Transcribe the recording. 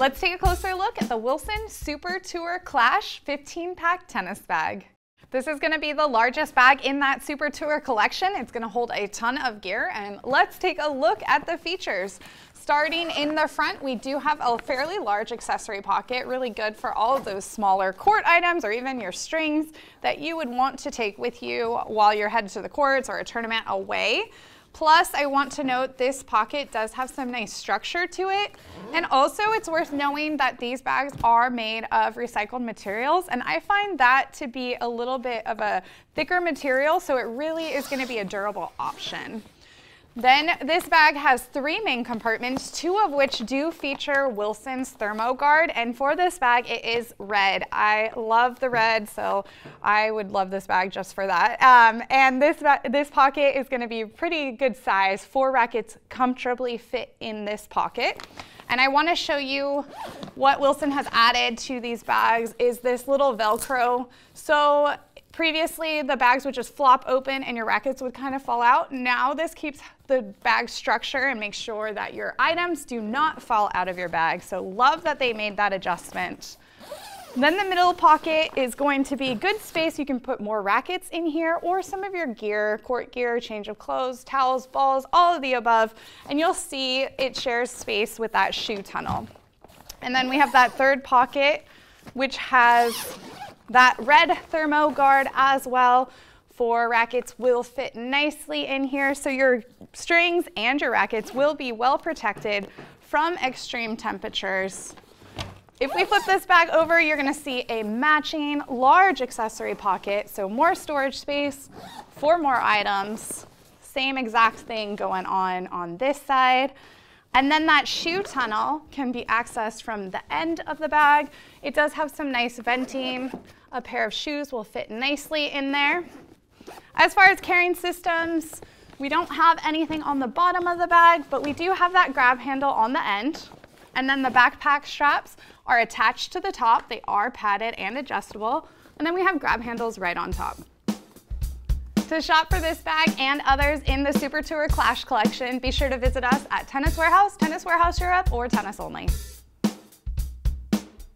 Let's take a closer look at the Wilson Super Tour Clash 15-pack tennis bag. This is going to be the largest bag in that Super Tour collection. It's going to hold a ton of gear, and let's take a look at the features. Starting in the front, we do have a fairly large accessory pocket, really good for all of those smaller court items or even your strings that you would want to take with you while you're headed to the courts or a tournament away. Plus, I want to note this pocket does have some nice structure to it. And also, it's worth knowing that these bags are made of recycled materials. And I find that to be a little bit of a thicker material, so it really is going to be a durable option. Then this bag has three main compartments, two of which do feature Wilson's ThermoGuard, and for this bag it is red. I love the red, so I would love this bag just for that. And this pocket is going to be pretty good size. Four rackets comfortably fit in this pocket. And I want to show you what Wilson has added to these bags is this little Velcro. So previously, the bags would just flop open and your rackets would kind of fall out. Now this keeps the bag structure and makes sure that your items do not fall out of your bag. So love that they made that adjustment. Then the middle pocket is going to be good space. You can put more rackets in here or some of your gear, court gear, change of clothes, towels, balls, all of the above. And you'll see it shares space with that shoe tunnel. And then we have that third pocket, which has that red ThermoGuard as well. Four rackets will fit nicely in here, so your strings and your rackets will be well protected from extreme temperatures. If we flip this bag over, you're going to see a matching large accessory pocket, so more storage space for more items. Same exact thing going on this side. And then that shoe tunnel can be accessed from the end of the bag. It does have some nice venting. A pair of shoes will fit nicely in there. As far as carrying systems, we don't have anything on the bottom of the bag, but we do have that grab handle on the end. And then the backpack straps are attached to the top. They are padded and adjustable. And then we have grab handles right on top. To shop for this bag and others in the Super Tour Clash collection, be sure to visit us at Tennis Warehouse, Tennis Warehouse Europe, or Tennis Only.